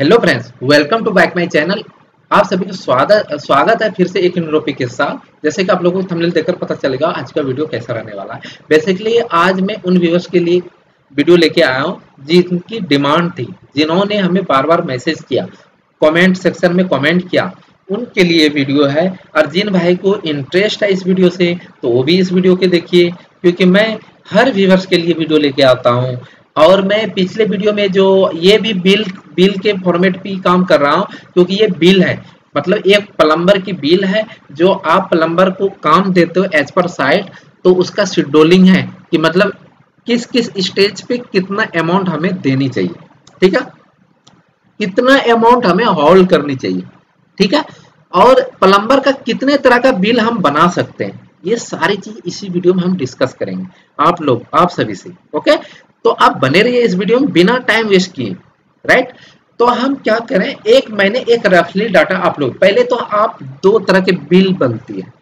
Hello friends, welcome to back my channel. आप सभी को स्वागत है फिर से एक टॉपिक के साथ। जैसे कि आप लोगों को थंबनेल देखकर पता चलेगा आज का वीडियो कैसा रहने वाला है। बेसिकली आज मैं उन व्यूअर्स के लिए वीडियो लेके आया हूं जिनकी डिमांड थी, जिन्होंने हमें बार बार मैसेज किया, कॉमेंट सेक्शन में कॉमेंट किया, उनके लिए वीडियो है। और जिन भाई को इंटरेस्ट है इस वीडियो से तो वो भी इस वीडियो के देखिए, क्योंकि मैं हर व्यूअर्स के लिए वीडियो लेके आता हूँ। और मैं पिछले वीडियो में जो ये भी बिल के फॉर्मेट पे काम कर रहा हूँ, क्योंकि ये बिल है, मतलब एक प्लम्बर की बिल है जो आप प्लम्बर को काम देते हो एज पर साइट, तो उसका शेड्यूलिंग है कि मतलब किस किस स्टेज पे कितना अमाउंट हमें देनी चाहिए, ठीक है, कितना अमाउंट हमें होल्ड करनी चाहिए, ठीक है, और प्लम्बर का कितने तरह का बिल हम बना सकते हैं। ये सारी चीज इसी वीडियो में हम डिस्कस करेंगे आप सभी से। ओके, तो आप बने रहिए इस वीडियो में बिना टाइम वेस्ट किए, राइट। तो हम क्या करें, एक मैंने एक रफली डाटा आप लोग, पहले तो आप दो तरह के बिल बनती है,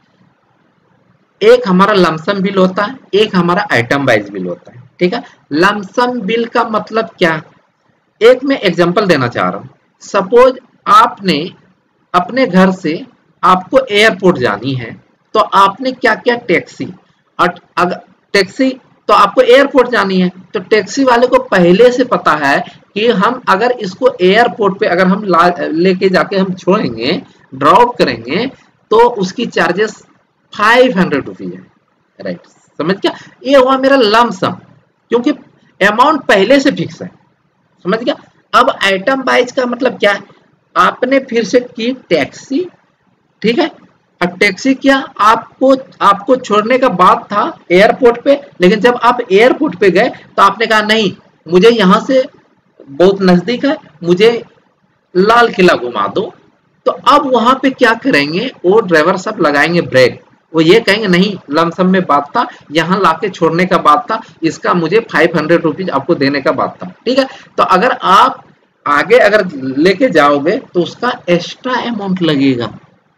एक हमारा लमसम बिल होता है, एक हमारा आइटम वाइज बिल होता है, ठीक है। लमसम बिल का मतलब क्या, एक मैं एग्जांपल देना चाह रहा हूं। सपोज आपने अपने घर से आपको एयरपोर्ट जानी है, तो आपने क्या किया, टैक्सी, और अगर टैक्सी, तो आपको एयरपोर्ट जानी है, तो टैक्सी वाले को पहले से पता है कि हम अगर इसको एयरपोर्ट पे अगर हम लेके जाके हम छोड़ेंगे, ड्रॉप करेंगे, तो उसकी चार्जेस 500 रुपये है, राइट, समझ गया। ये हुआ मेरा लमसम, क्योंकि अमाउंट पहले से फिक्स है, समझ गया। अब आइटम वाइज का मतलब क्या है, आपने फिर से की टैक्सी, ठीक है, टैक्सी किया, आपको छोड़ने का बात था एयरपोर्ट पे, लेकिन जब आप एयरपोर्ट पे गए तो आपने कहा नहीं, मुझे यहाँ से बहुत नजदीक है, मुझे लाल किला घुमा दो। तो अब वहां पे क्या करेंगे, वो ड्राइवर सब लगाएंगे ब्रेक, वो ये कहेंगे नहीं, लमसम में बात था, यहाँ लाके छोड़ने का बात था, इसका मुझे 500 रुपीज आपको देने का बात था, ठीक है। तो अगर आप आगे अगर लेके जाओगे तो उसका एक्स्ट्रा अमाउंट लगेगा।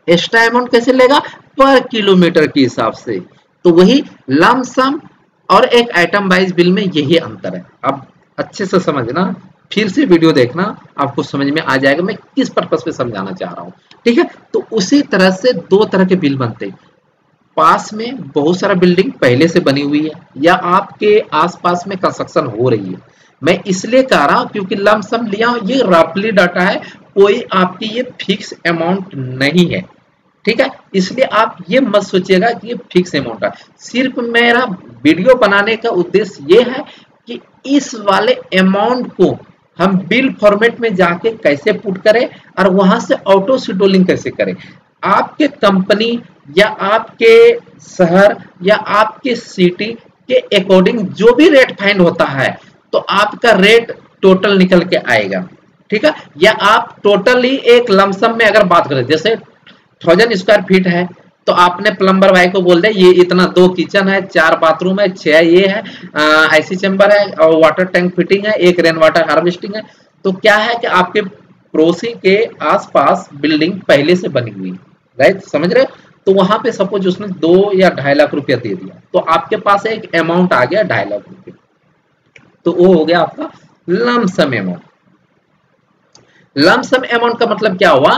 एक्स्ट्रा अमाउंट कैसे लेगा, पर किलोमीटर के हिसाब से। तो वही लमसम और एक आइटम वाइज बिल में यही अंतर है। अब अच्छे से समझना, फिर से वीडियो देखना, आपको समझ में आ जाएगा मैं किस पर्पस पे समझाना चाह रहा हूँ, ठीक है। तो उसी तरह से दो तरह के बिल बनते हैं। पास में बहुत सारा बिल्डिंग पहले से बनी हुई है, या आपके आसपास में कंस्ट्रक्शन हो रही है। मैं इसलिए कह रहा हूँ क्योंकि लमसम लिया, ये रफली डाटा है, कोई आपकी ये फिक्स अमाउंट नहीं है, ठीक है। इसलिए आप ये मत सोचिएगा कि ये फिक्स अमाउंट है। सिर्फ मेरा वीडियो बनाने का उद्देश्य ये है कि इस वाले अमाउंट को हम बिल फॉर्मेट में जाके कैसे पुट करें और वहां से ऑटो शेड्यूलिंग कैसे करें। आपके कंपनी या आपके शहर या आपके सिटी के अकॉर्डिंग जो भी रेट फाइंड होता है, तो आपका रेट टोटल निकल के आएगा, ठीक है। या आप टोटली एक लमसम में अगर बात करें, जैसे 1000 स्क्वायर फीट है, तो आपने प्लम्बर भाई को बोल दिया ये इतना, 2 किचन है, 4 बाथरूम है, 6 ये है, आईसी चैम्बर है, और वाटर टैंक फिटिंग है, 1 रेन वाटर हार्वेस्टिंग है। तो क्या है कि आपके पड़ोसी के आसपास बिल्डिंग पहले से बनी हुई, राइट, समझ रहे। तो वहां पे सपोज उसने 2 या 2.5 लाख रुपया दे दिया, तो आपके पास एक अमाउंट आ गया 2.5 लाख रुपये, तो वो हो गया आपका लमसम अमाउंट। लमसम अमाउंट का मतलब क्या हुआ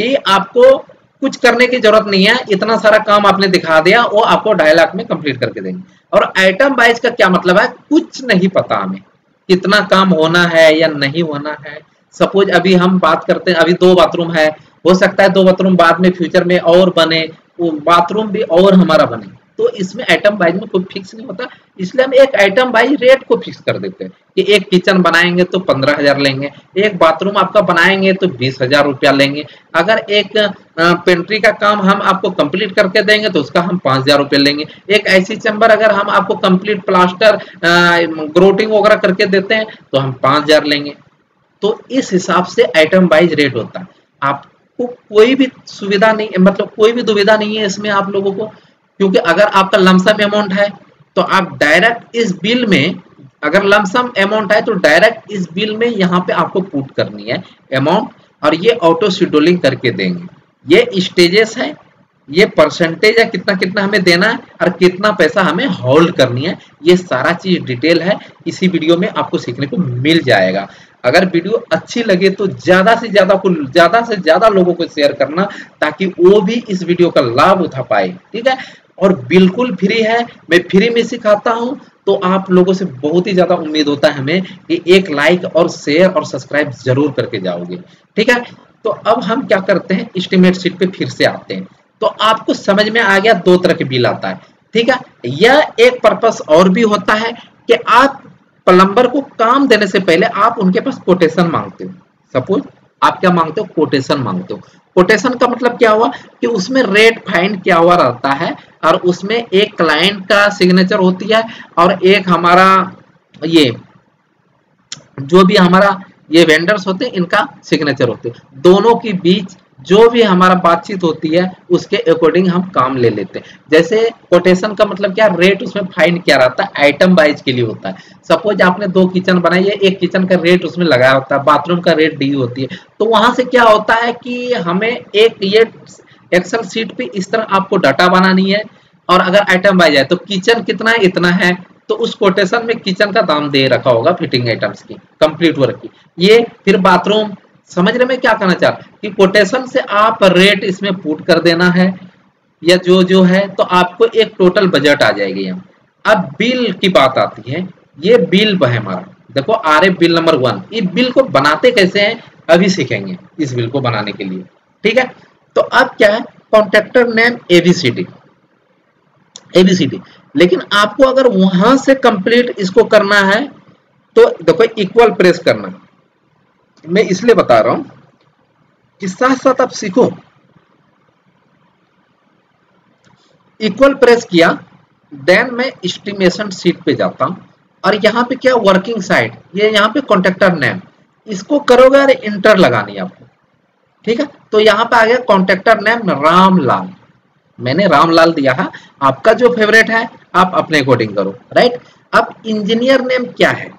कि आपको कुछ करने की जरूरत नहीं है, इतना सारा काम आपने दिखा दिया, वो आपको 2.5 लाख में कंप्लीट करके देंगे। और आइटम वाइज का क्या मतलब है, कुछ नहीं पता हमें कितना काम होना है या नहीं होना है। सपोज अभी हम बात करते हैं, अभी 2 बाथरूम है, हो सकता है 2 बाथरूम बाद में फ्यूचर में और बने, वो बाथरूम भी और हमारा बने, तो इसमें आइटम वाइज में कोई फिक्स नहीं होता। इसलिए हम एक आइटम वाइज रेट को फिक्स कर देते हैं कि एक किचन बनाएंगे तो 15,000 लेंगे, एक बाथरूम आपका बनाएंगे तो 20,000 रुपया लेंगे, अगर एक पेंट्री का काम हम आपको कंप्लीट करके देंगे तो उसका हम 5,000 रुपये लेंगे, एक आईसी चैम्बर अगर हम आपको कंप्लीट प्लास्टर ग्रोटिंग वगैरह करके देते हैं तो हम 5,000 लेंगे। तो इस हिसाब से आइटम वाइज रेट होता है। आपको कोई भी सुविधा नहीं, मतलब कोई भी दुविधा नहीं है इसमें आप लोगों को, क्योंकि अगर आपका लमसम अमाउंट है तो आप डायरेक्ट इस बिल में, अगर लमसम अमाउंट है तो डायरेक्ट इस बिल में यहाँ पे आपको पुट करनी है अमाउंट, और ये ऑटो शेड्यूलिंग करके देंगे। ये स्टेजेस है, ये परसेंटेज है, कितना कितना हमें देना है और कितना पैसा हमें होल्ड करनी है, ये सारा चीज डिटेल है, इसी वीडियो में आपको सीखने को मिल जाएगा। अगर वीडियो अच्छी लगे तो ज्यादा से ज्यादा लोगों को शेयर करना, ताकि वो भी इस वीडियो का लाभ उठा पाए। ठीक है, और बिल्कुल फ्री है, मैं फ्री में सिखाता हूँ। तो आप लोगों से बहुत ही ज्यादा उम्मीद होता है हमें कि एक लाइक और शेयर और सब्सक्राइब जरूर करके जाओगे। ठीक है, तो अब हम क्या करते हैं, एस्टीमेट शीट पे फिर से आते हैं। तो आपको समझ में आ गया, दो तरह के बिल आता है। ठीक है, यह एक पर्पस और भी होता है कि आप प्लम्बर को काम देने से पहले आप उनके पास कोटेशन मांगते हो। सपोज आप क्या मांगते हो, कोटेशन मांगते हो। कोटेशन का मतलब क्या हुआ कि उसमें रेट फाइंड क्या हुआ रहता है, और उसमें एक क्लाइंट का सिग्नेचर होती है और एक हमारा ये जो भी हमारा ये वेंडर्स होते हैं इनका सिग्नेचर होते हैं। दोनों के बीच जो भी हमारा बातचीत होती है उसके अकॉर्डिंग हम काम ले लेते हैं। जैसे कोटेशन का मतलब क्या, रेट उसमें फाइंड क्या रहता है, आइटम वाइज के लिए होता है। सपोज आपने दो किचन बनाई है, एक किचन का रेट उसमें लगाया होता है, बाथरूम का रेट डी होती है। तो वहां से क्या होता है कि हमें एक ये एक्सेल शीट पे इस तरह आपको डाटा बनानी है, और अगर आइटम वाइज है तो किचन कितना है इतना है, तो उस कोटेशन में किचन का दाम दे रखा होगा फिटिंग आइटम्स की, कंप्लीट वर्क की। ये फिर बाथरूम, समझने में क्या करना चाह कि कोटेशन से आप रेट इसमें पुट कर देना है या जो है, तो आपको एक टोटल बजट आ जाएगी। अब बिल की बात आती है, ये बिल है हमारा, देखो आरए बिल नंबर 1। ये बिल को बनाते कैसे हैं अभी सीखेंगे, इस बिल को बनाने के लिए। ठीक है, तो अब क्या है, कॉन्ट्रैक्टर नेम एबीसीडी। लेकिन आपको अगर वहां से कंप्लीट इसको करना है तो देखो इक्वल प्रेस करना, मैं इसलिए बता रहा हूं कि साथ साथ आप सीखो। इक्वल प्रेस किया, देन मैं एस्टिमेशन शीट पे जाता हूं, और यहां पे क्या वर्किंग साइट, ये यहां पे कॉन्ट्रैक्टर नेम, इसको करोगे अरे इंटर लगानी आपको। ठीक है, तो यहां पे आ गया कॉन्ट्रैक्टर नेम रामलाल, मैंने रामलाल दिया है, आपका जो फेवरेट है आप अपने अकॉर्डिंग करो। राइट, अब इंजीनियर नेम क्या है,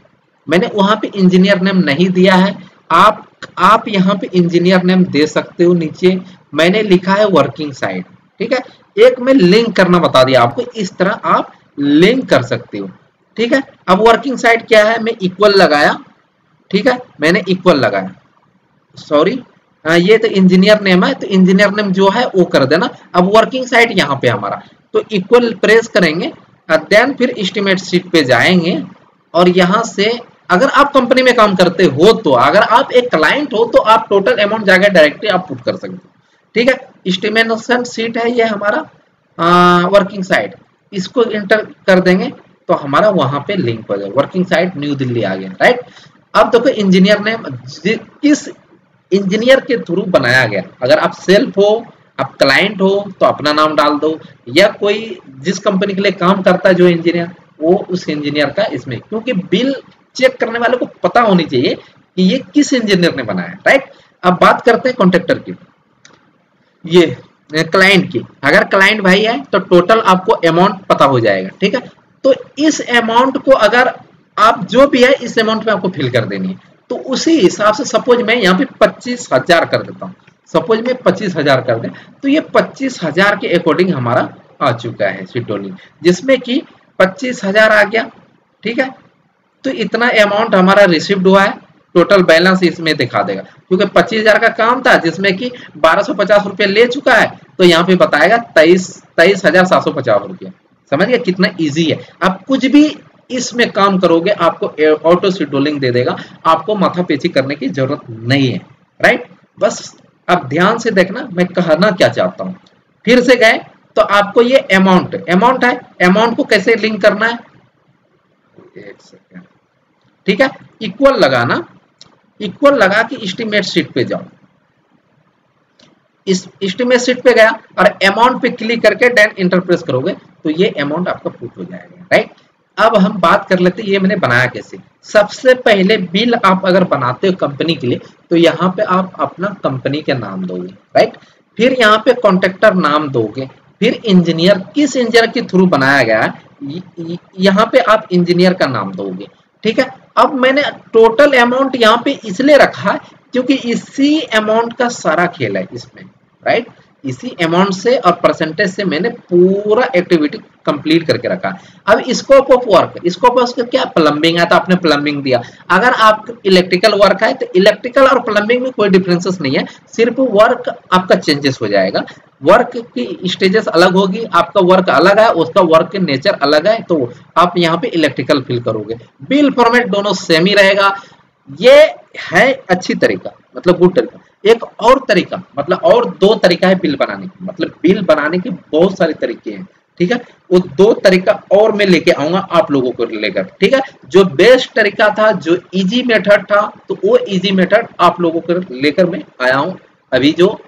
मैंने वहां पे इंजीनियर नेम नहीं दिया है, आप यहाँ पे इंजीनियर नेम दे सकते हो। नीचे मैंने लिखा है वर्किंग साइट। ठीक है, एक में लिंक करना बता दिया आपको, इस तरह आप लिंक कर सकते हो। ठीक है, अब वर्किंग साइट क्या है, मैं इक्वल लगाया। ठीक है, मैंने इक्वल लगाया, सॉरी ये तो इंजीनियर नेम है, तो इंजीनियर नेम जो है वो कर देना। अब वर्किंग साइट यहाँ पे हमारा, तो इक्वल प्रेस करेंगे, देन फिर एस्टिमेट शीट पे जाएंगे, और यहाँ से अगर आप कंपनी में काम करते हो, तो अगर आप एक क्लाइंट हो तो आप टोटल अमाउंट जाकर डायरेक्टली आप पुट कर सकते हो। ठीक है, एस्टिमेशन शीट है ये हमारा वर्किंग साइट, इसको इंटर कर देंगे तो हमारा वहां पे लिंक हो जाएगा, वर्किंग साइट न्यू दिल्ली आ गया। राइट, अब देखो इंजीनियर नेम किस इंजीनियर के थ्रू बनाया गया। अगर आप सेल्फ हो, आप क्लाइंट हो तो अपना नाम डाल दो, या कोई जिस कंपनी के लिए काम करता है जो इंजीनियर, वो उस इंजीनियर का इसमें, क्योंकि बिल चेक करने वाले को पता होनी चाहिए कि ये किस इंजीनियर ने बनाया। राइट, अब बात करते हैं कॉन्ट्रैक्टर की, ये क्लाइंट की। अगर क्लाइंट भाई है तो टोटल आपको अमाउंट पता हो जाएगा। ठीक है, तो इस अमाउंट को अगर आप जो भी है इस अमाउंट में आपको फिल कर देनी है, तो उसी हिसाब से सपोज मैं यहाँ पे 25,000 कर देता हूँ, सपोज मैं 25,000 कर दें, तो ये 25,000 के अकॉर्डिंग हमारा आ चुका है शेड्यूलिंग, जिसमें कि 25,000 आ गया। ठीक है, तो इतना अमाउंट हमारा रिसीव्ड हुआ है, टोटल बैलेंस इसमें दिखा देगा, क्योंकि 25,000 का काम था जिसमें कि 1250 रुपये ले चुका है, तो यहाँ पे बताएगा 23,750 रुपये। समझ गए कितना इजी है, आप कुछ भी इसमें काम करोगे आपको ऑटो शेड्यूलिंग दे देगा, आपको माथापच्ची करने की जरूरत नहीं है। राइट, बस अब ध्यान से देखना मैं कहना क्या चाहता हूँ। फिर से गए तो आपको ये अमाउंट है, अमाउंट को कैसे लिंक करना है, एक सेकेंड। ठीक है, इक्वल लगाना, इक्वल लगा के एस्टिमेट शीट पे जाओ, इस एस्टिमेट शीट पे गया और अमाउंट पे क्लिक करके देन इंटर प्रेस करोगे तो ये अमाउंट आपका पुट हो जाएगा। राइट, अब हम बात कर लेते हैं ये मैंने बनाया कैसे। सबसे पहले बिल आप अगर बनाते हो कंपनी के लिए तो यहाँ पे आप अपना कंपनी के नाम दोगे। राइट, फिर यहाँ पे कॉन्ट्रैक्टर नाम दोगे, फिर इंजीनियर किस इंजीनियर के थ्रू बनाया गया है यहाँ पे आप इंजीनियर का नाम दोगे। ठीक है, अब मैंने टोटल अमाउंट यहाँ पे इसलिए रखा है क्योंकि इसी अमाउंट का सारा खेल है इसमें। राइट, इसी अमाउंट से और परसेंटेज से मैंने पूरा एक्टिविटी कंप्लीट करके रखा। अब scope of work, scope of क्या, प्लम्बिंग है तो आपने प्लम्बिंग दिया। अगर आप इलेक्ट्रिकल वर्क है तो इलेक्ट्रिकल और प्लम्बिंग में कोई डिफरेंसेस नहीं है, सिर्फ वर्क आपका चेंजेस हो जाएगा। वर्क की स्टेजेस अलग होगी, आपका वर्क अलग है, उसका वर्क नेचर अलग है, तो आप यहाँ पे इलेक्ट्रिकल फील करोगे। बिल फॉर्मेट दोनों सेम ही रहेगा। ये है अच्छी तरीका, मतलब गुड तरीका। एक और तरीका, मतलब और दो तरीका है बिल बनाने की, मतलब बिल बनाने के बहुत सारे तरीके हैं, ठीक है। वो दो तरीका और मैं लेके आऊंगा आप लोगों को लेकर, ठीक है। जो बेस्ट तरीका था, जो इजी मेथड था, तो वो इजी मेथड आप लोगों को लेकर मैं आया हूं अभी, जो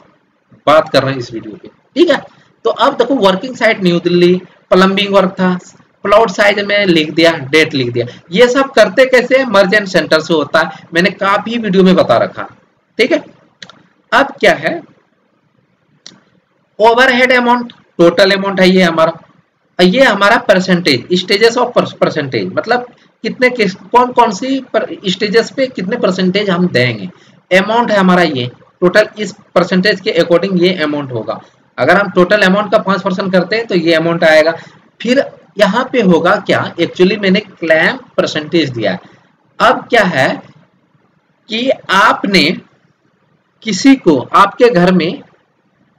बात कर रहे हैं इस वीडियो पे, ठीक है। तो अब देखो, working site new Delhi, plumbing work था, प्लॉट साइज में लिख दिया, डेट लिख दिया। ये सब करते कैसे, मर्ज एंड सेंटर से होता है, मैंने काफी वीडियो में बता रखा, ठीक है। अब क्या है, ओवरहेड अमाउंट, टोटल अमाउंट है ये हमारा, ये हमारा परसेंटेज, स्टेजेस ऑफ परसेंटेज, मतलब कितने कौन कौन सी स्टेजेस पे कितने परसेंटेज हम देंगे। अमाउंट है हमारा ये टोटल, इस परसेंटेज के अकॉर्डिंग ये अमाउंट होगा। अगर हम टोटल अमाउंट का 5% करते हैं तो ये अमाउंट आएगा। फिर यहाँ पे होगा क्या, एक्चुअली मैंने क्लेम परसेंटेज दिया है। अब क्या है कि आपने किसी को, आपके घर में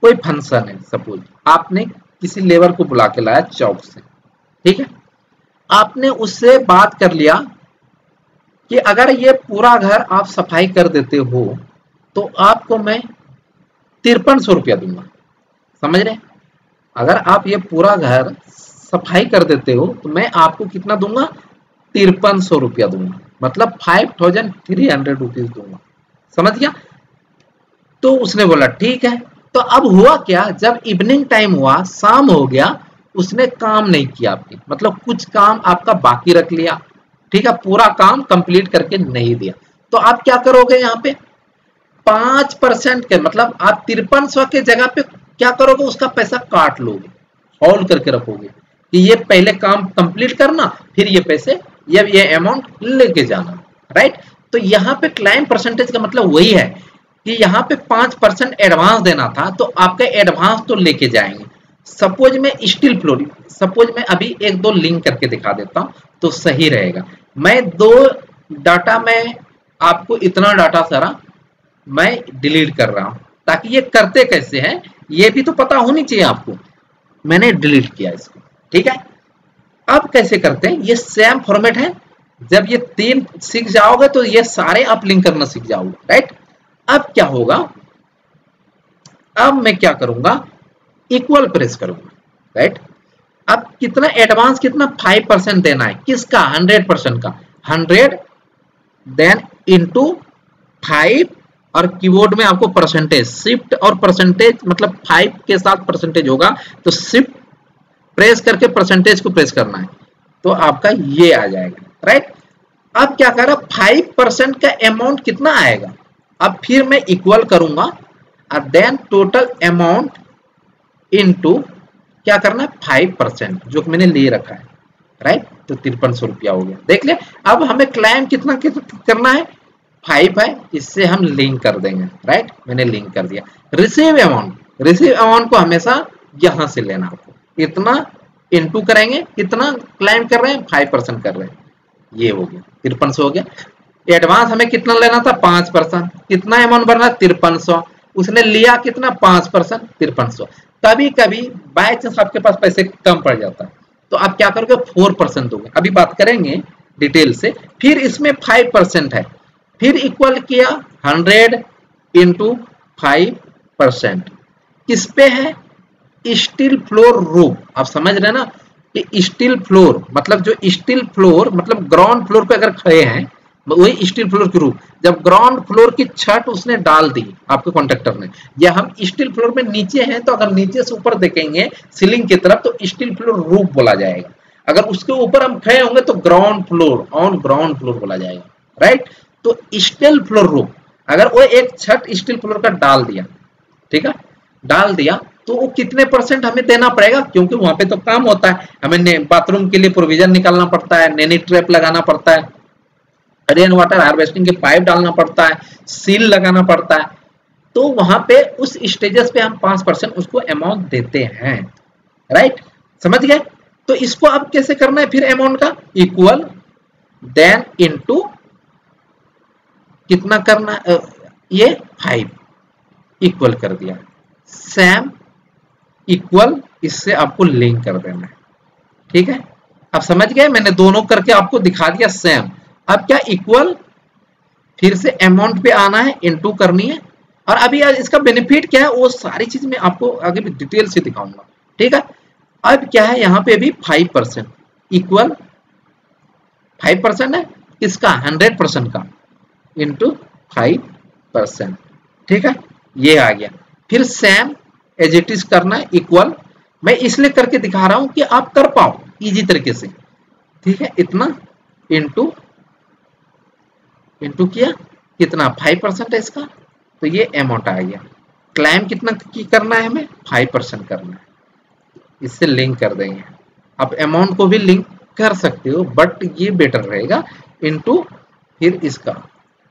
कोई फंक्शन है, सपोज आपने किसी लेबर को बुला के लाया चौक से, ठीक है। आपने उससे बात कर लिया कि अगर ये पूरा घर आप सफाई कर देते हो तो आपको मैं 5300 रुपया दूंगा, समझ रहे। अगर आप ये पूरा घर सफाई कर देते हो तो मैं आपको कितना दूंगा, 5300 रुपया दूंगा, मतलब 5300 रुपीज दूंगा, समझ गया। तो उसने बोला ठीक है। तो अब हुआ क्या, जब इवनिंग टाइम हुआ, शाम हो गया, उसने काम नहीं किया आपके, मतलब कुछ काम आपका बाकी रख लिया, ठीक है, पूरा काम कंप्लीट करके नहीं दिया। तो आप क्या करोगे, यहाँ पे 5% के, मतलब आप 5300 के जगह पे क्या करोगे, उसका पैसा काट लोगे, होल्ड करके रखोगे कि ये पहले काम कंप्लीट करना, फिर ये पैसे या ये अमाउंट लेके जाना, राइट। तो यहाँ पे क्लाइम परसेंटेज का मतलब वही है कि यहाँ पे 5% एडवांस देना था, तो आपका एडवांस तो लेके जाएंगे। सपोज मैं स्टील फ्लोर, सपोज मैं अभी एक दो लिंक करके दिखा देता हूँ तो सही रहेगा। मैं दो डाटा में आपको इतना डाटा सारा मैं डिलीट कर रहा हूँ, ताकि ये करते कैसे हैं ये भी तो पता होनी चाहिए आपको। मैंने डिलीट किया इसको, ठीक है। अब कैसे करते हैं, ये सेम फॉर्मेट है, जब ये 3 सीख जाओगे तो ये सारे आप लिंक करना सीख जाओगे, राइट। अब क्या होगा, अब मैं क्या करूंगा, इक्वल प्रेस करूंगा, राइट। अब कितना एडवांस, कितना 5% देना है, किसका, 100% का, 100 देन इनटू 5, और कीबोर्ड में आपको परसेंटेज, शिफ्ट और परसेंटेज, मतलब 5 के साथ परसेंटेज होगा तो शिफ्ट प्रेस करके परसेंटेज को प्रेस करना है, तो आपका ये आ जाएगा, राइट। अब क्या कर रहा, 5% का अमाउंट कितना आएगा, अब फिर मैं इक्वल करूंगा और देन टोटल अमाउंट इनटू क्या करना है, 5% जो कि मैंने ले रखा है, राइट। तो 5300 रुपया हो गया, देख ले। अब हमें क्लेम कितना करना है, 5 है, इससे हम लिंक कर देंगे, राइट, मैंने लिंक कर दिया। रिसीव अमाउंट, रिसीव अमाउंट को हमेशा यहां से लेना, आपको इतना इनटू करेंगे, इतना क्लेम कर रहे हैं, 5% कर रहे हैं, ये हो गया 5300 हो गया। एडवांस हमें कितना लेना था, 5%, कितना अमाउंट भरना, 5300, उसने लिया कितना, 5%, 5300। कभी कभी बाय चांस आपके पास पैसे कम पड़ जाता है तो आप क्या करोगे, 4% दोगे, अभी बात करेंगे डिटेल से। फिर इसमें 5% है, फिर इक्वल किया 100 इंटू 5%, किस पे है, स्टील फ्लोर रूफ। आप समझ रहे ना कि स्टील फ्लोर मतलब जो स्टील फ्लोर मतलब ग्राउंड फ्लोर पे अगर खड़े हैं, वही स्टील फ्लोर के रूप, जब ग्राउंड फ्लोर की छत उसने डाल दी आपके कॉन्ट्रैक्टर ने, या हम स्टील फ्लोर में नीचे हैं तो अगर नीचे से ऊपर देखेंगे सीलिंग की तरफ तो स्टील फ्लोर रूफ बोला जाएगा, अगर उसके ऊपर हम खड़े होंगे तो ground floor, on ground floor बोला जाएगा, राइट। तो स्टील फ्लोर रूफ, अगर वो एक छत स्टील फ्लोर का डाल दिया, ठीक है, डाल दिया, तो वो कितने परसेंट हमें देना पड़ेगा, क्योंकि वहां पे तो काम होता है, हमें बाथरूम के लिए प्रोविजन निकालना पड़ता है, नैनी ट्रैप लगाना पड़ता है, रेन वाटर हार्वेस्टिंग के पाइप डालना पड़ता है, सील लगाना पड़ता है, तो वहां पे उस स्टेजेस पे हम 5% उसको अमाउंट देते हैं, राइट, समझ गए। तो इसको अब कैसे करना है फिर, अमाउंट का इक्वल देन इनटू कितना करना, ये 5 इक्वल कर दिया, सेम इक्वल इससे आपको लिंक कर देना है, ठीक है। अब समझ गए, मैंने दोनों करके आपको दिखा दिया सेम। अब क्या इक्वल, फिर से अमाउंट पे आना है, इनटू करनी है, और अभी इसका बेनिफिट क्या है वो सारी चीज मैं आपको आगे भी डिटेल से दिखाऊंगा, ठीक है। अब क्या है यहाँ पे भी 5% इक्वल 5% है इसका 100% का इनटू 5%, ठीक है, ये आ गया। फिर सेम एज इट इज करना है इक्वल, मैं इसलिए करके दिखा रहा हूं कि आप कर पाओ इजी तरीके से, ठीक है। इतना इनटू किया कितना 5% है इसका, तो ये अमाउंट आ गया। क्लेम कितना करना है हमें, 5% करना है, इससे लिंक कर देंगे। आप अमाउंट को भी लिंक कर सकते हो बट ये बेटर रहेगा, इनटू फिर इसका,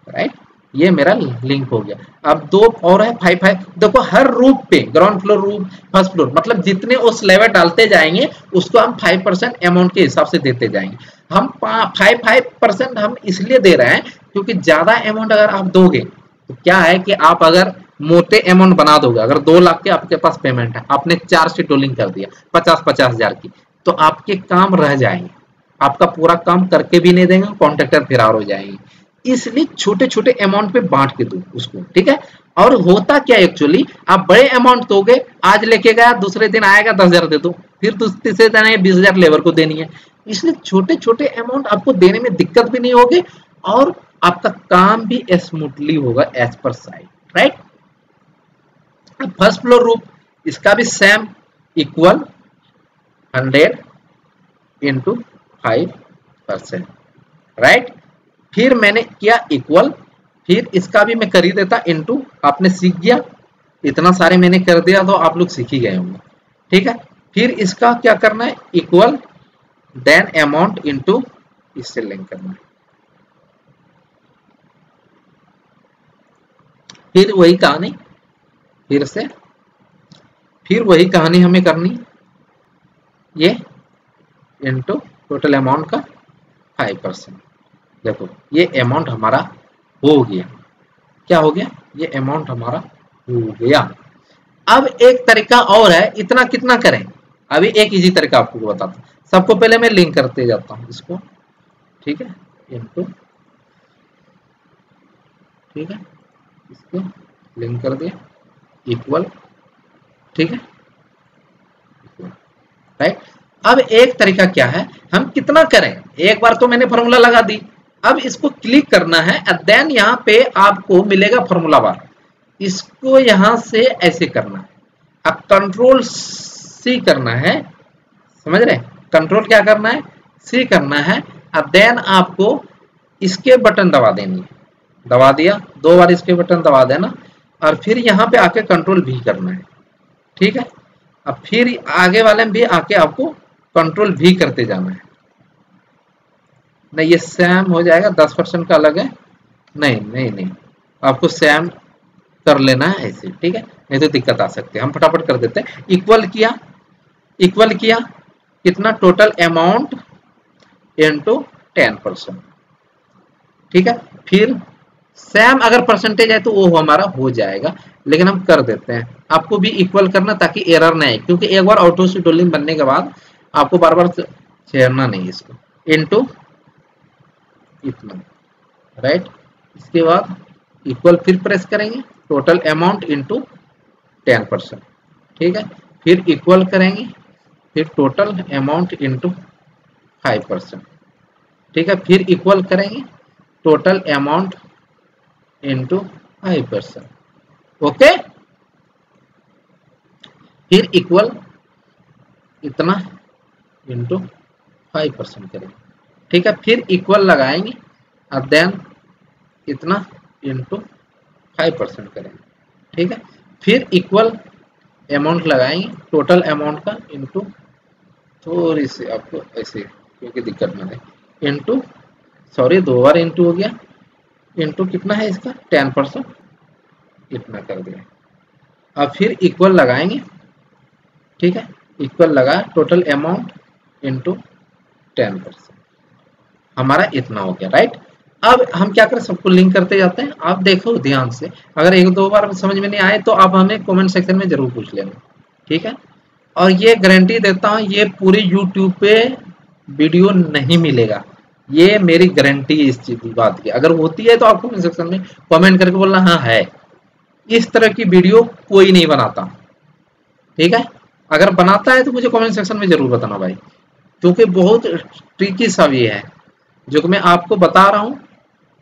राइट, ये मेरा लिंक हो गया। अब दो और है 5-5, देखो हर रूप पे, ग्राउंड फ्लोर, रूप, फर्स्ट फ्लोर, मतलब जितने उस लेवल डालते जाएंगे उसको हम 5% अमाउंट के हिसाब से देते जाएंगे। हम 5-5% हम इसलिए दे रहे हैं क्योंकि ज्यादा अमाउंट अगर आप दोगे तो क्या है कि आप अगर मोटे अमाउंट बना दोगे, अगर 2 लाख के आपके पास पेमेंट है, आपने 4 से टोलिंग कर दिया 50-50 हजार की, तो आपके काम रह जाएंगे, आपका पूरा काम करके भी नहीं देंगे, कॉन्ट्रैक्टर फरार हो जाएंगे। इसलिए छोटे छोटे अमाउंट पे बांट के दो उसको, ठीक है। और होता क्या एक्चुअली, आप बड़े अमाउंट दोगे, आज लेके गया, दूसरे दिन आएगा 10,000 दे दो, फिर तीसरे दिन आए 20,000 लेबर को देनी है। इसलिए छोटे छोटे अमाउंट आपको देने में दिक्कत भी नहीं होगी और आपका काम भी स्मूथली होगा as per site, right. First floor रूप, इसका भी सेम इक्वल 100 इंटू 5%, राइट। फिर मैंने किया इक्वल, फिर इसका भी मैं कर ही देता इनटू, आपने सीख गया, इतना सारे मैंने कर दिया तो आप लोग सीख ही गए होंगे, ठीक है। फिर इसका क्या करना है, इक्वल देन अमाउंट इनटू, इससे लिंक करना है, फिर वही कहानी, फिर से फिर वही कहानी हमें करनी, ये इनटू टोटल अमाउंट का 5%। देखो ये अमाउंट हमारा हो गया, क्या हो गया, ये अमाउंट हमारा हो गया। अब एक तरीका और है, इतना कितना करें, अभी एक इजी तरीका आपको बताता हूँ। सबको पहले मैं लिंक करते जाता हूँ इसको, ठीक है, इनको, ठीक है, इसको लिंक कर दिया इक्वल, ठीक है, राइट। अब एक तरीका क्या है, हम कितना करें, एक बार तो मैंने फॉर्मूला लगा दी, अब इसको क्लिक करना है और देन यहाँ पे आपको मिलेगा फॉर्मूला बार, इसको यहाँ से ऐसे करना है, अब कंट्रोल सी करना है, समझ रहे, कंट्रोल क्या करना है, सी करना है, और देन आपको इसके बटन दबा देनी है, दबा दिया 2 बार इसके बटन दबा देना, और फिर यहाँ पे आके कंट्रोल भी करना है, ठीक है। अब फिर आगे वाले में भी आके आपको कंट्रोल भी करते जाना है, नहीं ये सैम हो जाएगा, 10% का अलग है, नहीं आपको सैम कर लेना है ऐसे, ठीक है, नहीं तो दिक्कत आ सकती है। हम फटाफट कर देते हैं, इक्वल किया कितना, टोटल अमाउंट इनटू 10%, ठीक है। फिर सैम अगर परसेंटेज है तो वो हमारा हो जाएगा, लेकिन हम कर देते हैं, आपको भी इक्वल करना ताकि एरर ना आए, क्योंकि एक बार ऑटो शेड्यूलिंग बनने के बाद आपको बार बार छेड़ना नहीं इसको, इनटू इतना, राइट। इसके बाद इक्वल फिर प्रेस करेंगे, टोटल अमाउंट इनटू 10%, ठीक है। फिर इक्वल करेंगे, फिर टोटल अमाउंट इनटू 5%, ठीक है। फिर इक्वल करेंगे, टोटल अमाउंट इनटू 5%, ओके। फिर इक्वल इतना इनटू 5% करेंगे, ठीक है। फिर इक्वल लगाएंगे और देन इतना इनटू 5% करेंगे, ठीक है। फिर इक्वल अमाउंट लगाएंगे, टोटल अमाउंट का इनटू, थोड़ी सी आपको ऐसे क्योंकि दिक्कत ना है, इनटू, सॉरी 2 बार इनटू हो गया, इनटू कितना है इसका 10%, इतना कर दिया। अब फिर इक्वल लगाएंगे, ठीक है, इक्वल लगा टोटल अमाउंट इनटू 10%, हमारा इतना हो गया, राइट। अब हम क्या करें, सबको लिंक करते जाते हैं। आप देखो ध्यान से, अगर एक दो बार समझ में नहीं आए तो आप हमें कमेंट सेक्शन में जरूर पूछ लेना, ठीक है। और ये गारंटी देता हूँ ये पूरे यूट्यूब पे वीडियो नहीं मिलेगा, ये मेरी गारंटी है इस चीज की बात की। अगर होती है तो आप कमेंट सेक्शन में कमेंट करके बोलना हाँ है, इस तरह की वीडियो कोई नहीं बनाता, ठीक है। अगर बनाता है तो मुझे कमेंट सेक्शन में जरूर बताना भाई, क्योंकि बहुत ट्रिकी सब ये है जो कि मैं आपको बता रहा हूँ।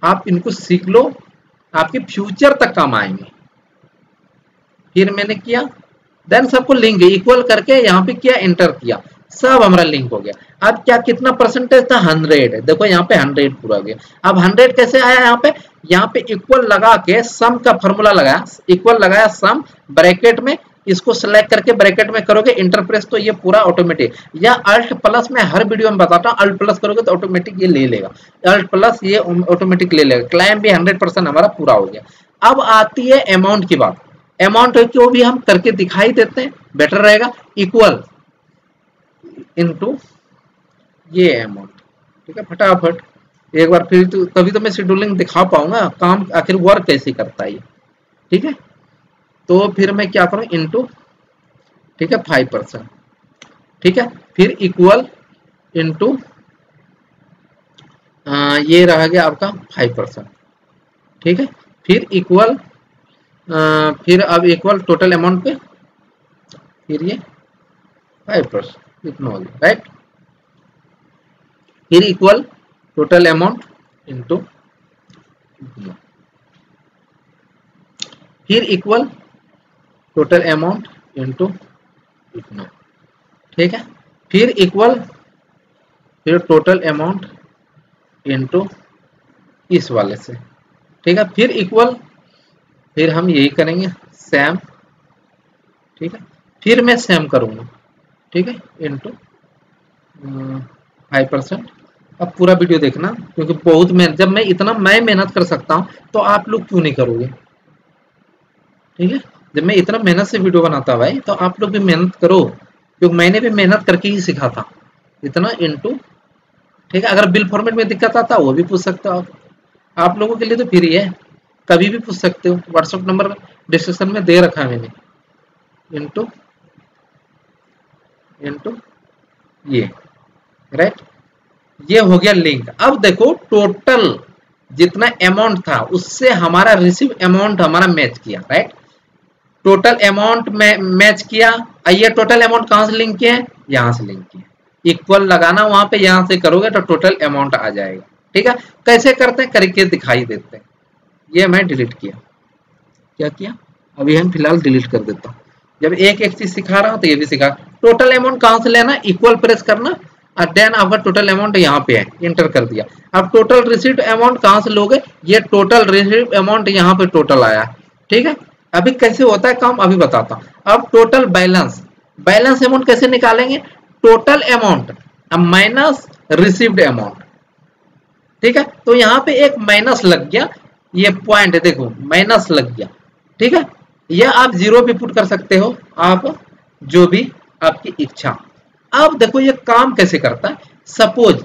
आप इनको सीख लो, आपके फ्यूचर तक काम आएंगे। फिर मैंने किया, देन सबको लिंक इक्वल करके यहाँ पे किया, एंटर किया, सब हमारा लिंक हो गया। अब क्या कितना परसेंटेज था, 100 है, देखो यहाँ पे 100 पूरा हो गया। अब 100 कैसे आया, यहाँ पे इक्वल लगा के सम का फॉर्मूला लगाया, इक्वल लगाया सम ब्रैकेट में, इसको सेलेक्ट करके ब्रैकेट में करोगे इंटर प्रेस तो ये पूरा ऑटोमेटिक, या अल्ट प्लस में हर वीडियो में बताता हूँ, अल्ट प्लस करोगे तो ऑटोमेटिक ये ले लेगा, अल्ट प्लस ये ऑटोमेटिक ले लेगा। क्लाइम भी 100% हमारा पूरा हो गया। अब आती है अमाउंट की बात, अमाउंट जो भी हम करके दिखाई देते हैं बेटर रहेगा, इक्वल इनटू ये अमाउंट, ठीक है। फटाफट एक बार फिर तो तभी तो मैं शेड्यूलिंग दिखा पाऊंगा, काम आखिर वर्क कैसे करता है, ठीक है। तो फिर मैं क्या करूँ, इनटू, ठीक है, 5%, ठीक है। फिर इक्वल इनटू ये रह गया आपका 5%, ठीक है। फिर इक्वल फिर अब इक्वल टोटल अमाउंट पे फिर ये 5% इतना हो गया, राइट। फिर इक्वल टोटल अमाउंट इनटू, फिर इक्वल टोटल अमाउंट इनटू इतना, ठीक है। फिर इक्वल फिर टोटल अमाउंट इनटू इस वाले से, ठीक है। फिर इक्वल फिर हम यही करेंगे सेम, ठीक है। फिर मैं सेम करूंगा, ठीक है, इनटू 5%। अब पूरा वीडियो देखना, क्योंकि बहुत मेहनत, जब मैं इतना मैं मेहनत कर सकता हूँ तो आप लोग क्यों नहीं करोगे, ठीक है। जब मैं इतना मेहनत से वीडियो बनाता भाई तो आप लोग भी मेहनत करो, क्योंकि मैंने भी मेहनत करके ही सीखा था इतना, इनटू, ठीक है। अगर बिल फॉर्मेट में दिक्कत आता वो भी पूछ सकते हो आप लोगों के लिए तो फ्री है, कभी भी पूछ सकते हो। व्हाट्सएप नंबर डिस्क्रिप्शन में दे रखा है मैंने, इनटू इनटू ये, राइट। ये हो गया लिंक। अब देखो टोटल जितना अमाउंट था उससे हमारा रिसीव अमाउंट हमारा मैच किया, राइट। टोटल अमाउंट में मैच किया। ये टोटल अमाउंट कहाँ से लिंक किया है, यहाँ से लिंक किया, इक्वल लगाना वहां पे, यहाँ से करोगे तो टोटल अमाउंट आ जाएगा, ठीक है। कैसे करते हैं करके दिखाई देते हैं। ये मैं डिलीट किया, क्या किया, अभी हम फिलहाल डिलीट कर देता हूँ। जब एक एक चीज सिखा रहा हूँ तो ये भी सिखा। टोटल अमाउंट कहाँ से लेना, इक्वल प्रेस करना और देन आपका टोटल अमाउंट यहाँ पे है, इंटर कर दिया। अब टोटल रिसीव्ड अमाउंट कहाँ से लोगे, ये टोटल रिसीव्ड अमाउंट यहाँ पे टोटल आया, ठीक है। अभी कैसे होता है काम अभी बताता हूँ। अब टोटल बैलेंस, बैलेंस अमाउंट कैसे निकालेंगे, total amount minus received amount, ठीक है। तो यहाँ पे एक माइनस लग गया, ये पॉइंट देखो माइनस लग गया, ठीक है। या आप जीरो भी पुट कर सकते हो, आप जो भी आपकी इच्छा। अब देखो ये काम कैसे करता है। सपोज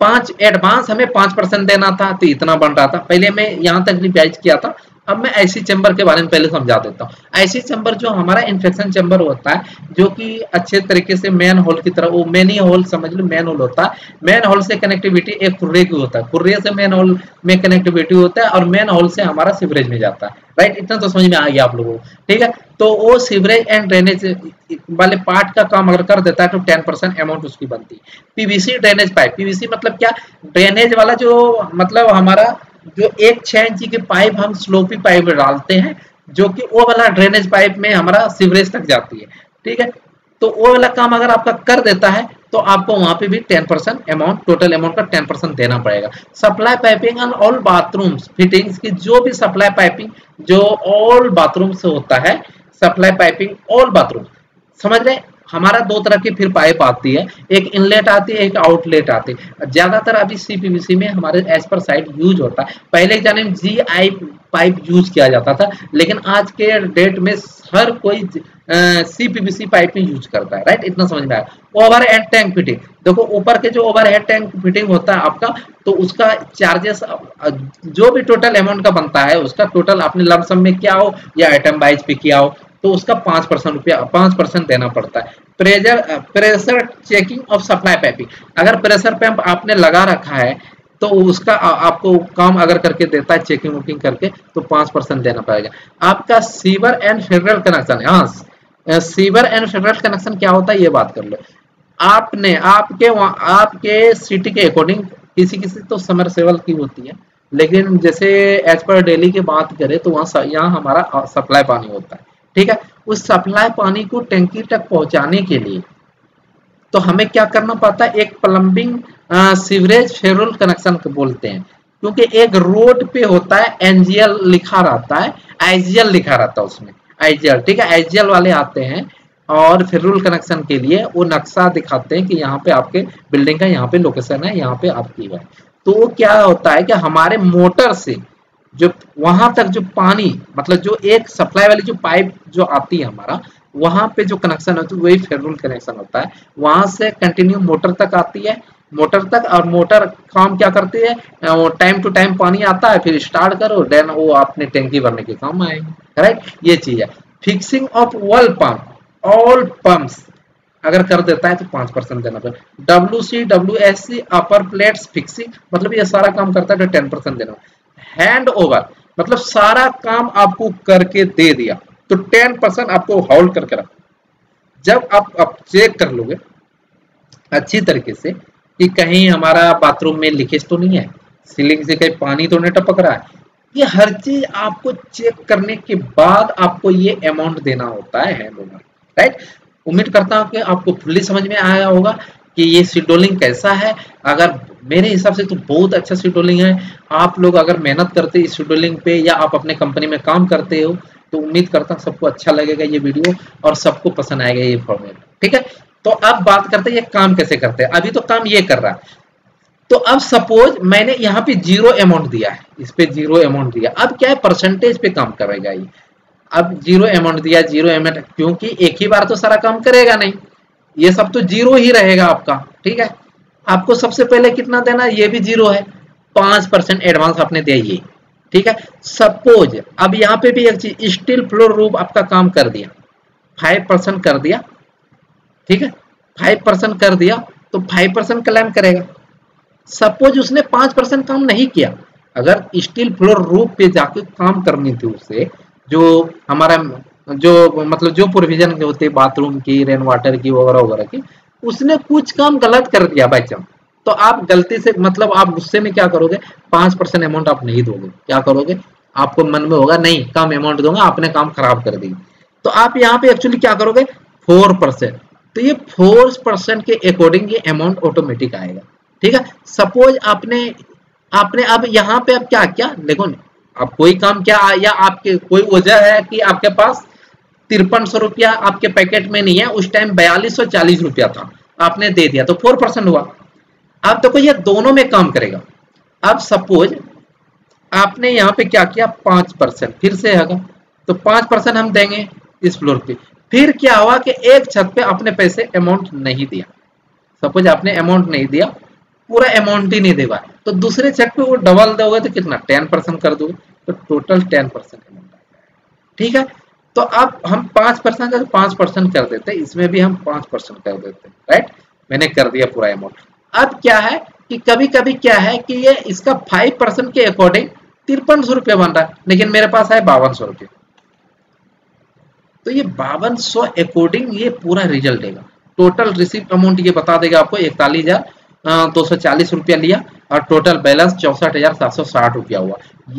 5 एडवांस हमें 5% देना था तो इतना बन रहा था, पहले मैं यहाँ तक रिवाइज किया था। अब मैं आईसी चैम्बर के बारे में पहले समझा देता हूँ। आईसी चैम्बर जो हमारा इन्फेक्शन चैम्बर होता है, जो कि अच्छे तरीके से मैन होल की तरह, वो मैनी होल समझ लो, मैन होल होता है। मैन होल से कनेक्टिविटी एक कुर्रे की होता है, कुर्रे से मैन होल में कनेक्टिविटी होता है और मैन होल से हमारा सीवरेज में जाता है, राइट। इतना तो समझ में आ गया आप लोगों को, ठीक है। तो वो सीवरेज एंड ड्रेनेज वाले पार्ट का काम अगर कर देता है तो 10% अमाउंट उसकी बनती है। पीवीसी ड्रेनेज पाइप, पीवीसी मतलब क्या, ड्रेनेज वाला जो मतलब हमारा जो 1-6 इंची की पाइप हम स्लोपी पाइप में डालते हैं, जो कि वो वाला ड्रेनेज पाइप में हमारा सीवरेज तक जाती है, ठीक है। तो वो वाला काम अगर आपका कर देता है तो आपको वहां पे भी 10% अमाउंट, टोटल अमाउंट का 10% देना पड़ेगा। Supply piping and all bathrooms fittings की जो भी सप्लाई पाइपिंग जो ऑल बाथरूम से होता है, सप्लाई पाइपिंग ऑल बाथरूम समझ रहे, हमारा दो तरह की फिर पाइप आती है, एक इनलेट आती है, एक आउटलेट आती है। ज्यादातर अभी सीपीवीसी में हमारे एज पर साइट यूज होता है, पहले के जमाने में जी आई पाइप यूज किया जाता था, लेकिन आज के डेट में हर कोई सीपीवीसी पाइप में यूज करता है, राइट। इतना समझ में आया। ओवरहेड टैंक फिटिंग, देखो ऊपर के जो ओवरहेड टैंक फिटिंग होता है आपका, तो उसका चार्जेस जो भी टोटल अमाउंट का बनता है उसका टोटल आपने लमसम में किया हो या आइटम वाइज पे किया हो तो उसका 5% देना पड़ता है। Pressure checking of supply pumping, अगर प्रेशर पंप आपने लगा रखा है तो उसका आपको काम अगर करके देता है चेकिंग वुकिंग करके तो 5% देना पड़ेगा। आपका सीवर एंड फेडरल कनेक्शन, हाँ सीवर एंड फेडरल कनेक्शन क्या होता है ये बात कर लो। आपने आपके सिटी के अकॉर्डिंग किसी किसी तो समरसेबल की होती है, लेकिन जैसे एज पर डेली की बात करें तो वहाँ यहाँ हमारा सप्लाई पानी होता है, ठीक है। उस सप्लाई पानी को टैंकी तक पहुँचाने के लिए तो हमें क्या करना पड़ता है, एक प्लम्बिंग सीवरेज फेडरल कनेक्शन बोलते हैं, क्योंकि एक रोड पे होता है एनजीएल लिखा रहता है, आईजीएल लिखा रहता है उसमें आईजीएल, ठीक है। आईजीएल वाले आते हैं और फेडरल कनेक्शन के लिए वो नक्शा दिखाते हैं कि यहाँ पे आपके बिल्डिंग का यहाँ पे लोकेशन है, यहाँ पे आपकी है। तो क्या होता है कि हमारे मोटर से जो वहां तक जो पानी, मतलब जो एक सप्लाई वाली जो पाइप जो आती है हमारा, वहां पे जो कनेक्शन होता है वही फेडरल कनेक्शन होता है। वहां से कंटिन्यू मोटर तक आती है, मोटर तक, और मोटर काम क्या करती है, टाइम टू टाइम पानी आता है, फिर स्टार्ट करो, देन वो अपने टैंकी भरने के काम आएंगे, राइट। ये चीज है। Fixing of wall pump, all pumps अगर कर देता है तो 5% देना पड़ेगा। WC WSC upper plates fixing, मतलब ये सारा काम करता है तो 10% देना। हैंड ओवर, मतलब सारा काम आपको करके दे दिया तो 10% आपको होल्ड करके रखो। जब आप चेक कर लोगे अच्छी तरीके से कि कहीं हमारा बाथरूम में लीकेज तो नहीं है, सीलिंग से कहीं पानी तो नहीं टपक रहा है, ये हर चीज आपको चेक करने के बाद आपको ये अमाउंट देना होता है हैंड ओवर, राइट। उम्मीद करता हूँ कि आपको फुल्ली समझ में आया होगा कि ये शेड्यूलिंग कैसा है। अगर मेरे हिसाब से तो बहुत अच्छा शेड्यूलिंग है। आप लोग अगर मेहनत करते इस शेड्यूलिंग पे या आप अपने कंपनी में काम करते हो तो उम्मीद करता हूँ सबको अच्छा लगेगा ये वीडियो और सबको पसंद आएगा ये फॉर्मेट, ठीक है। तो अब बात करते हैं ये काम कैसे करते हैं। अभी तो काम ये कर रहा है, तो अब सपोज मैंने यहाँ पे 0 अमाउंट दिया है, इस पे 0 अमाउंट दिया, अब क्या है परसेंटेज पे काम करेगा ये। अब 0 अमाउंट दिया, 0 अमाउंट, क्योंकि एक ही बार तो सारा काम करेगा नहीं, ये सब तो 0 ही रहेगा आपका, ठीक है। आपको सबसे पहले कितना देना, ये भी 0 है, 5% एडवांस आपने दिया ये, ठीक है। सपोज अब यहाँ पे भी एक चीज, स्टील फ्लोर रूफ आपका काम कर दिया, 5% कर दिया, ठीक है, 5% कर दिया तो 5% क्लेम करेगा। सपोज उसने 5% काम नहीं किया, अगर स्टील फ्लोर रूफ पे जाके काम करनी थी उसे, जो हमारा जो मतलब जो प्रोविजन के होते बाथरूम की, रेन वाटर की वगैरह वगैरह की, उसने कुछ काम गलत कर दिया बाई चांस, तो आप गलती से मतलब आप गुस्से में क्या करोगे, 5% अमाउंट आप नहीं दोगे। क्या करोगे, आपको मन में होगा नहीं कम अमाउंट दूंगा, आपने काम खराब कर दी, तो आप यहाँ पे एक्चुअली क्या करोगे 4%, तो ये 4% के अकॉर्डिंग ये अमाउंट ऑटोमेटिक आएगा, ठीक है। सपोज आपने अब यहाँ पे अब क्या क्या देखो, अब कोई काम क्या, या आपके कोई वजह है कि आपके पास 5300 रुपया आपके पैकेट में नहीं है, उस टाइम 4240 रुपया था, आपने दे दिया तो 4% हुआ। अब देखो ये दोनों में काम करेगा। अब सपोज आपने यहाँ पे क्या किया 5%, फिर से आएगा तो 5% हम देंगे इस फ्लोर पे। फिर क्या हुआ कि एक छत पे आपने पैसे अमाउंट नहीं दिया, सपोज आपने अमाउंट नहीं दिया, पूरा अमाउंट ही नहीं देगा, तो दूसरे छत पे वो डबल दोगे तो कितना 10% कर दोगे, तो टोटल 10% अमाउंट, ठीक है। तो अब हम 5% का 5% कर देते हैं, इसमें भी हम 5% कर देते हैं, राइट। मैंने कर दिया पूरा अमाउंट। अब क्या है कि कभी कभी क्या है कि ये इसका 5% के अकॉर्डिंग 5300 रुपया बन रहा है, लेकिन मेरे पास है 5200 रुपये, तो ये 5200 अकॉर्डिंग ये पूरा रिजल्ट देगा। टोटल रिसीव अमाउंट ये बता देगा आपको 41,240 रुपया लिया और टोटल बैलेंस 64,760 रुपया हुआ।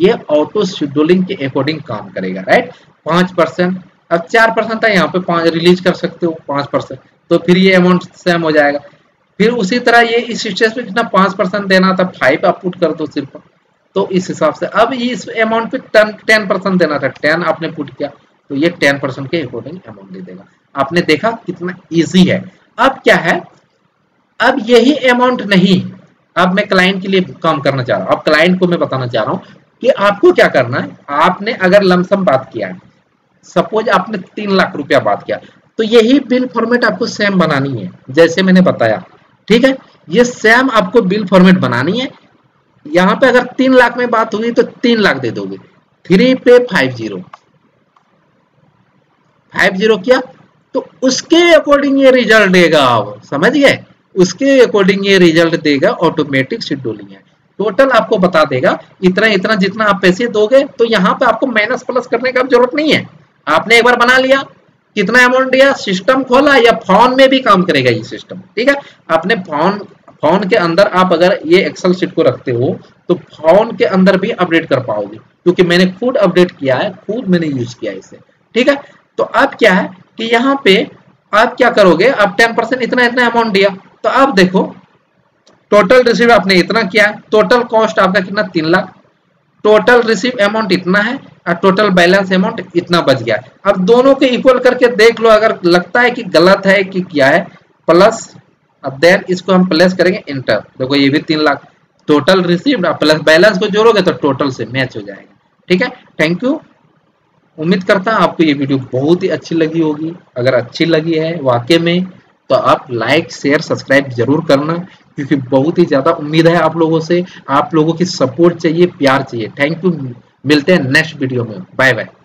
ये ऑटो शेड्यूलिंग के अकॉर्डिंग काम करेगा, राइट। 5%, अब 4% था यहाँ पे 5 रिलीज कर सकते हो 5%, तो फिर ये अमाउंट सेम हो जाएगा। फिर उसी तरह ये इस स्टेज पे जितना 5% देना था 5 आप पुट कर दो सिर्फ, तो इस हिसाब से अब इस अमाउंट पे 10% देना था, 10 आपने पुट किया तो ये 10% के अकॉर्डिंग अमाउंट दे देगा। आपने देखा कितना इजी है। अब क्या है, अब यही अमाउंट नहीं, अब मैं क्लाइंट के लिए काम करना चाह रहा हूँ। अब क्लाइंट को मैं बताना चाह रहा हूँ कि आपको क्या करना है। आपने अगर लमसम बात किया, सपोज आपने 3 लाख रुपया बात किया, तो यही बिल फॉर्मेट आपको सेम बनानी है जैसे मैंने बताया, ठीक है। ये सेम आपको बिल फॉर्मेट बनानी है। यहाँ पे अगर 3 लाख में बात हुई तो 3 लाख दे दोगे, 3 पे 50 किया तो उसके अकॉर्डिंग ये रिजल्ट देगा। आप समझ गए, उसके अकॉर्डिंग ये रिजल्ट देगा। ऑटोमेटिक शेड्यूलिंग है, टोटल आपको बता देगा इतना इतना जितना आप पैसे दोगे। तो यहाँ पे आपको माइनस प्लस करने का जरूरत नहीं है। आपने एक बार बना लिया कितना अमाउंट दिया, सिस्टम खोला, या फोन में भी काम करेगा ये सिस्टम, ठीक है। आपने फोन के अंदर आप अगर ये एक्सेल शीट को रखते हो तो फोन के अंदर भी अपडेट कर पाओगे, क्योंकि मैंने खुद अपडेट किया है, खुद मैंने यूज किया है इसे, ठीक है। तो अब क्या है कि यहाँ पे आप क्या करोगे, आप 10% इतना इतना अमाउंट दिया, तो आप देखो टोटल रिसीव आपने इतना किया, टोटल कॉस्ट आपका कितना 3 लाख, टोटल रिसीव अमाउंट इतना है और टोटल बैलेंस अमाउंट इतना बच गया। अब दोनों के इक्वल करके देख लो, अगर लगता है कि गलत है कि क्या है, प्लस अब देन इसको हम प्लस करेंगे, इंटर। देखो ये भी 3 lakh, total received plus balance को जोड़ोगे तो टोटल से मैच हो जाएगा, ठीक है। Thank you. उम्मीद करता हूं आपको ये वीडियो बहुत ही अच्छी लगी होगी। अगर अच्छी लगी है वाकई में तो आप लाइक शेयर सब्सक्राइब जरूर करना, क्योंकि बहुत ही ज़्यादा उम्मीद है आप लोगों से, आप लोगों की सपोर्ट चाहिए, प्यार चाहिए। Thank you. मिलते हैं नेक्स्ट वीडियो में। Bye bye.